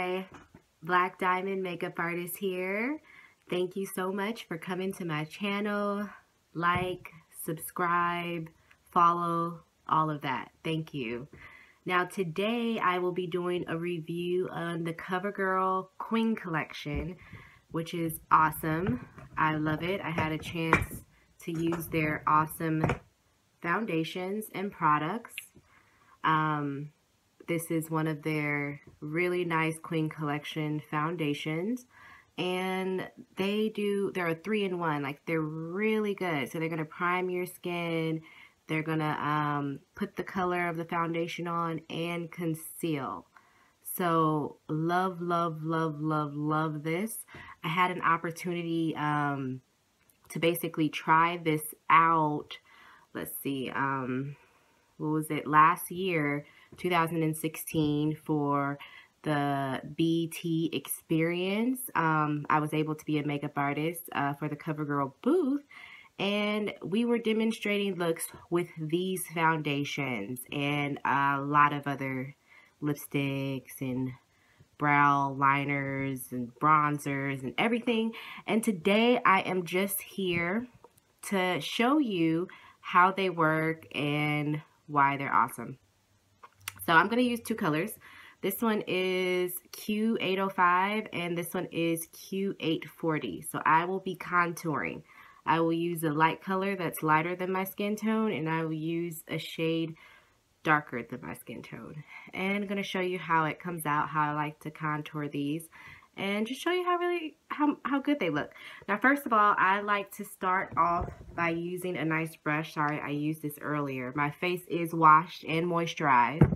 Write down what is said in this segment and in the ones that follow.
my Black Diamond makeup artist here. Thank you so much for coming to my channel. Like, subscribe, follow, all of that. Thank you. Now today I will be doing a review on the CoverGirl Queen collection, which is awesome. I love it. I had a chance to use their awesome foundations and products. This is one of their really nice Queen collection foundations, and there are 3-in-1, like they're really good. So they're gonna prime your skin, they're gonna put the color of the foundation on, and conceal. So love, love, love, love, love this. I had an opportunity to basically try this out. Let's see, what was it, last year, 2016, for the BT experience. I was able to be a makeup artist for the CoverGirl booth, and we were demonstrating looks with these foundations and a lot of other lipsticks and brow liners and bronzers and everything. And today I am just here to show you how they work and why they're awesome. So I'm going to use two colors. This one is Q805 and this one is Q840. So I will be contouring. I will use a light color that's lighter than my skin tone, and I will use a shade darker than my skin tone. And I'm going to show you how it comes out, how I like to contour these, and just show you how good they look. Now first of all, I like to start off by using a nice brush. Sorry, I used this earlier. My face is washed and moisturized,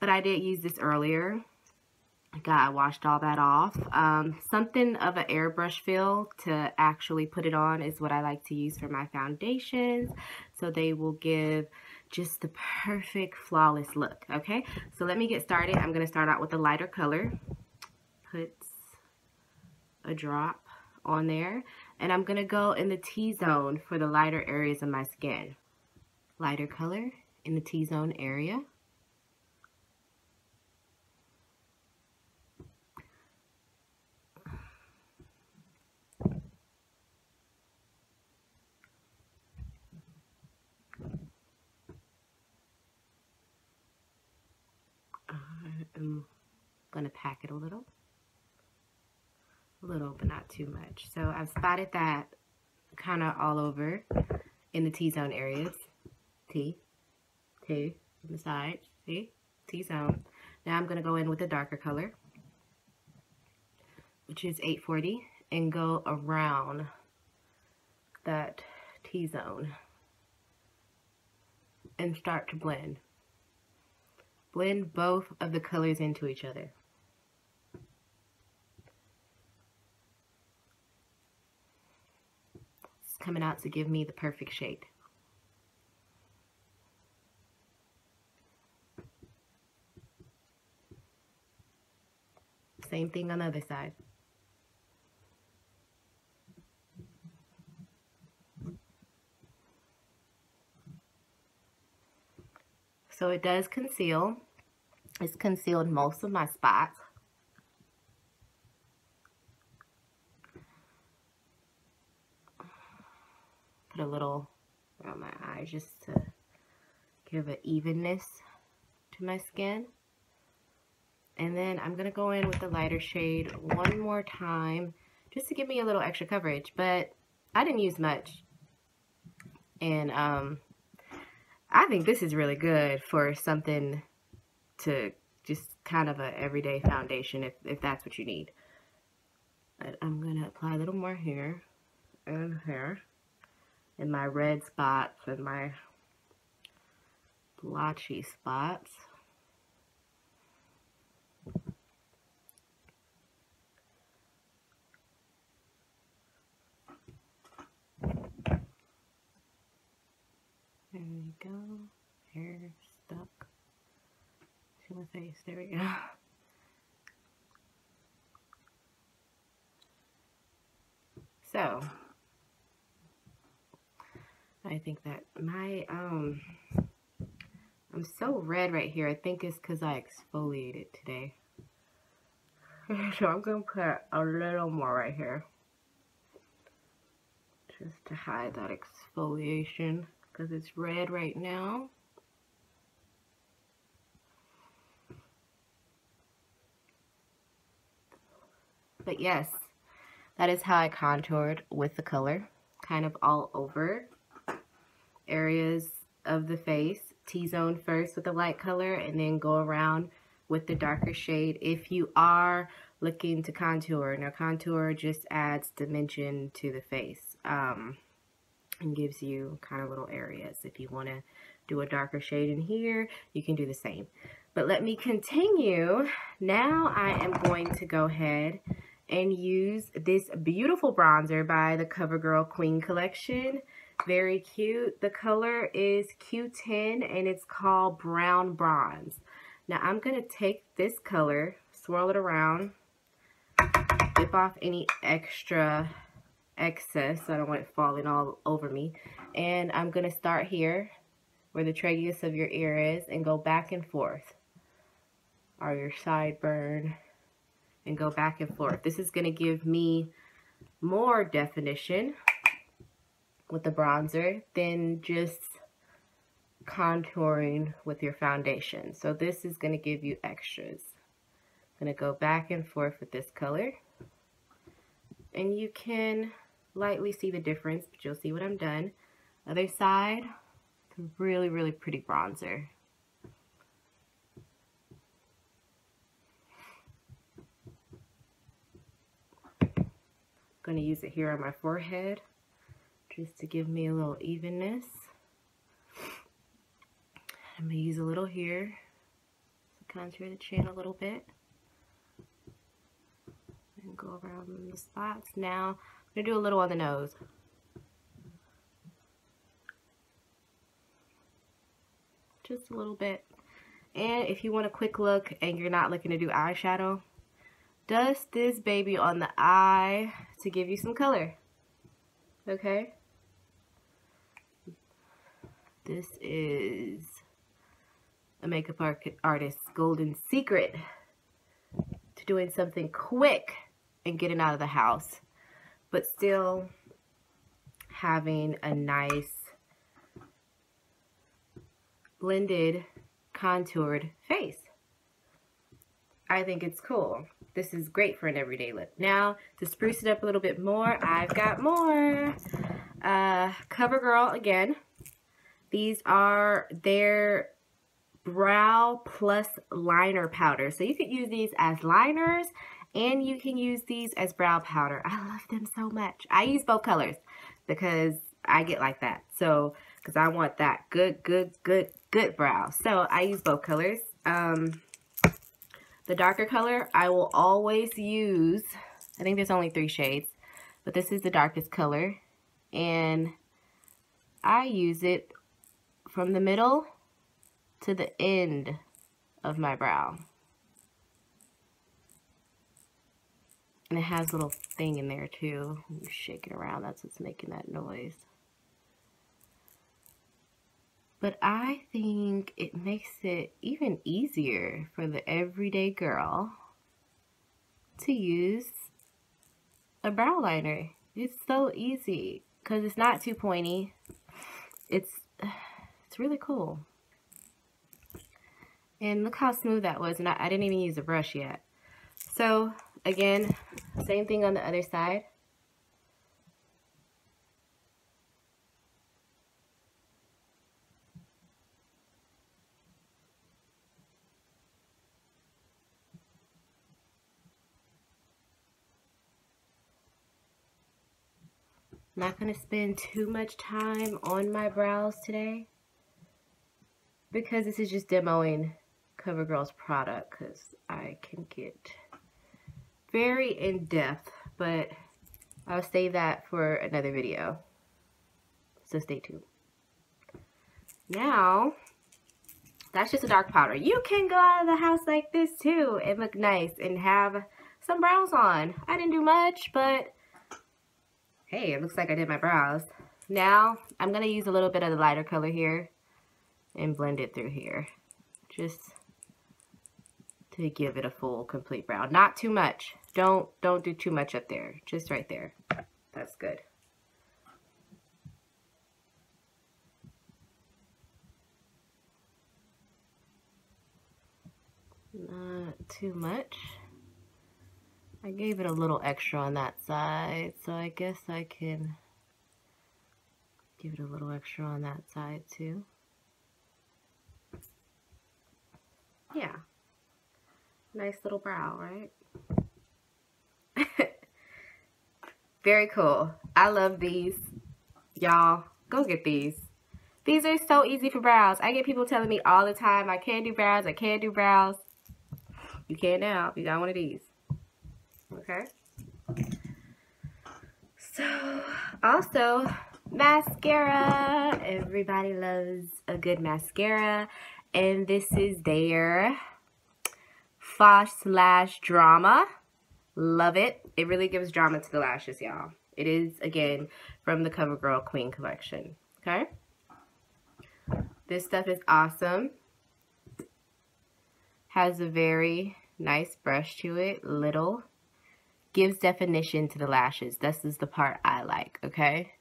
but I did use this earlier. God, I washed all that off. Something of an airbrush feel to actually put it on is what I like to use for my foundations, so they will give just the perfect flawless look. Okay, so let me get started. I'm going to start out with a lighter color. Put a drop on there, and I'm gonna go in the T-zone for the lighter areas of my skin. Lighter color in the T-zone area. I'm gonna pack it a little. Little, but not too much. So I've spotted that kind of all over in the T-zone areas. T on the side, see, T-zone. Now I'm going to go in with a darker color, which is 840, and go around that T-zone and start to blend. Blend both of the colors into each other. Coming out to give me the perfect shade. Same thing on the other side. So it does conceal. It's concealed most of my spots. A little around my eye just to give an evenness to my skin, and then I'm gonna go in with the lighter shade one more time just to give me a little extra coverage, but I didn't use much. And I think this is really good for something to just kind of an everyday foundation if that's what you need. But I'm gonna apply a little more here and here in my red spots and my blotchy spots. There we go. Hair stuck to my face. There we go. So I think that my, I'm so red right here. I think it's because I exfoliated today. Okay, so I'm going to put a little more right here, just to hide that exfoliation, because it's red right now. But yes, that is how I contoured with the color, kind of all over areas of the face. T-zone first with the light color and then go around with the darker shade if you are looking to contour. Now contour just adds dimension to the face and gives you kind of little areas. If you want to do a darker shade in here, you can do the same. But let me continue. Now I am going to go ahead and use this beautiful bronzer by the CoverGirl Queen Collection. Very cute. The color is Q10 and it's called Brown Bronze. Now I'm going to take this color, swirl it around, dip off any extra excess, so I don't want it falling all over me. And I'm going to start here where the tragus of your ear is and go back and forth, or your sideburn, and go back and forth. This is going to give me more definition with the bronzer than just contouring with your foundation. So this is going to give you extras. I'm going to go back and forth with this color, and you can lightly see the difference, but you'll see when I'm done. Other side, it's a really, really pretty bronzer. I'm going to use it here on my forehead, just to give me a little evenness. I'm going to use a little here to contour the chin a little bit and go around the spots. Now I'm going to do a little on the nose. Just a little bit. And if you want a quick look and you're not looking to do eyeshadow, dust this baby on the eye to give you some color. Okay? This is a makeup artist's golden secret to doing something quick and getting out of the house, but still having a nice blended, contoured face. I think it's cool. This is great for an everyday look. Now, to spruce it up a little bit more, I've got more. CoverGirl again. These are their brow plus liner powder. So you could use these as liners and you can use these as brow powder. I love them so much. I use both colors because I get like that. So, because I want that good brow. So I use both colors. The darker color I will always use. I think there's only 3 shades, but this is the darkest color. And I use it from the middle to the end of my brow. And it has a little thing in there too. You shake it around, that's what's making that noise. But I think it makes it even easier for the everyday girl to use a brow liner. It's so easy because it's not too pointy. It's really cool. And look how smooth that was. And I didn't even use a brush yet. So again, same thing on the other side. Not going to spend too much time on my brows today because this is just demoing CoverGirl's product, because I can get very in-depth, but I'll save that for another video, so stay tuned. Now that's just a dark powder. You can go out of the house like this too and look nice and have some brows on. I didn't do much, but hey, it looks like I did my brows. Now, I'm going to use a little bit of the lighter color here and blend it through here, just to give it a full complete brow. Not too much. Don't do too much up there. Just right there. That's good. Not too much. I gave it a little extra on that side, so I guess I can give it a little extra on that side too. Yeah. Nice little brow, right? Very cool. I love these. Y'all, go get these. These are so easy for brows. I get people telling me all the time, I can't do brows, I can't do brows. You can now. You got one of these. Okay? So, also, mascara. Everybody loves a good mascara. And this is their Foss Lash Drama. Love it. It really gives drama to the lashes, y'all. It is, again, from the CoverGirl Queen Collection. Okay? This stuff is awesome. Has a very nice brush to it. Little. Gives definition to the lashes. This is the part I like, okay?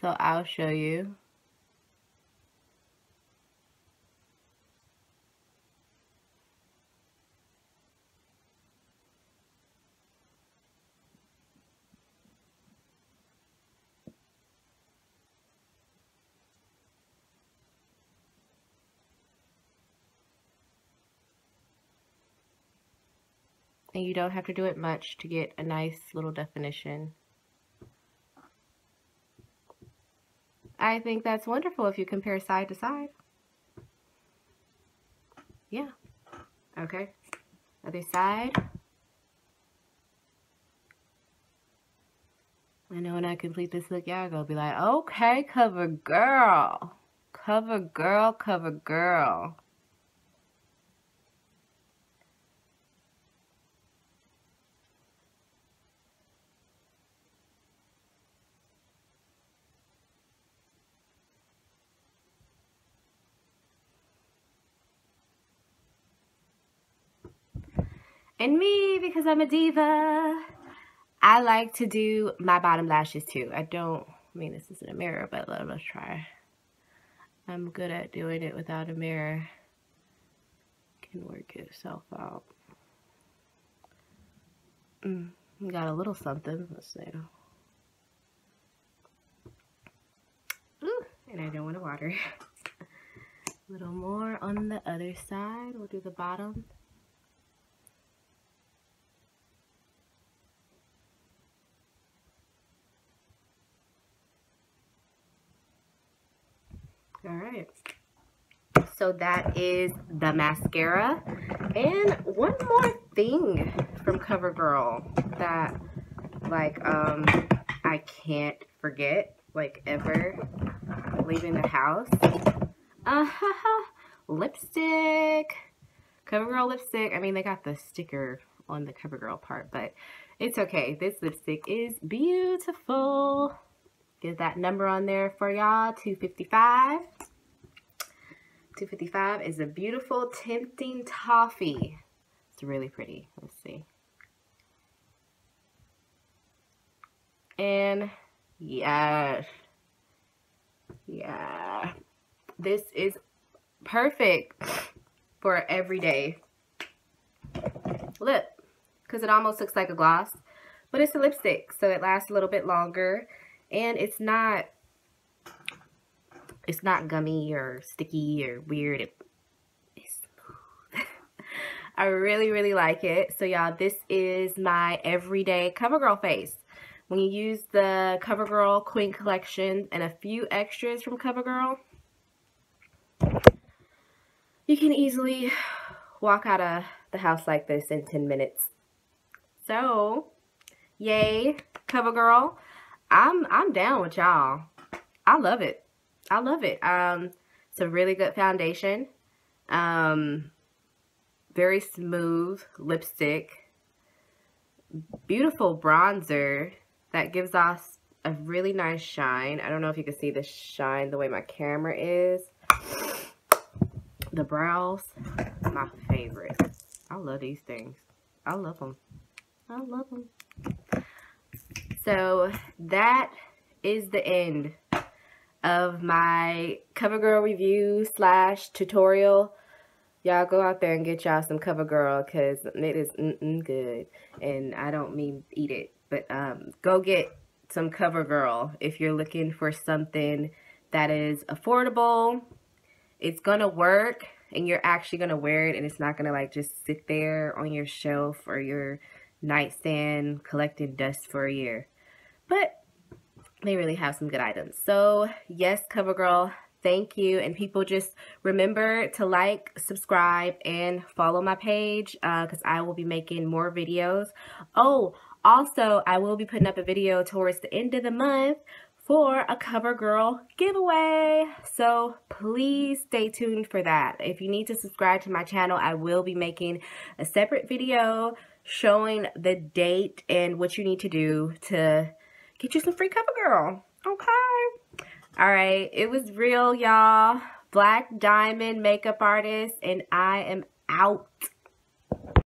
So I'll show you. And you don't have to do it much to get a nice little definition. I think that's wonderful if you compare side to side. Yeah. Okay. Other side. I know when I complete this look, y'all gonna be like, okay, CoverGirl. CoverGirl, CoverGirl. And me, because I'm a diva, I like to do my bottom lashes too. I mean, this isn't a mirror, but let's try. I'm good at doing it without a mirror. Can work itself out. Got a little something. Let's see. Ooh, and I don't want to water. A little more on the other side. We'll do the bottom. Alright, so that is the mascara. And one more thing from CoverGirl that, like, I can't forget, like, ever leaving the house. Lipstick. CoverGirl lipstick. I mean, they got the sticker on the CoverGirl part, but it's okay. This lipstick is beautiful. Get that number on there for y'all, 255. 255 is a beautiful, tempting toffee. It's really pretty. Let's see. And yes. Yeah. This is perfect for everyday lip because it almost looks like a gloss, but it's a lipstick, so it lasts a little bit longer. And it's not gummy or sticky or weird. It's smooth. I really, really like it. So, y'all, this is my everyday CoverGirl face. When you use the CoverGirl Queen Collection and a few extras from CoverGirl, you can easily walk out of the house like this in 10 minutes. So, yay, CoverGirl. I'm down with y'all. I love it. I love it. It's a really good foundation. Very smooth lipstick. Beautiful bronzer that gives us a really nice shine. I don't know if you can see the shine the way my camera is. The brows, my favorite. I love these things. I love them. I love them. So that is the end of my CoverGirl review / tutorial. Y'all go out there and get y'all some CoverGirl, because it is good. And I don't mean eat it, but go get some CoverGirl if you're looking for something that is affordable. It's going to work, and you're actually going to wear it, and it's not going to like just sit there on your shelf or your nightstand collecting dust for a year. But they really have some good items. So yes, CoverGirl, thank you. And people, just remember to like, subscribe, and follow my page, because I will be making more videos. Oh, also, I will be putting up a video towards the end of the month for a CoverGirl giveaway. So please stay tuned for that. If you need to subscribe to my channel, I will be making a separate video showing the date and what you need to do to get you some free CoverGirl. Okay. Alright, it was real, y'all. Black Diamond makeup artist, and I am out.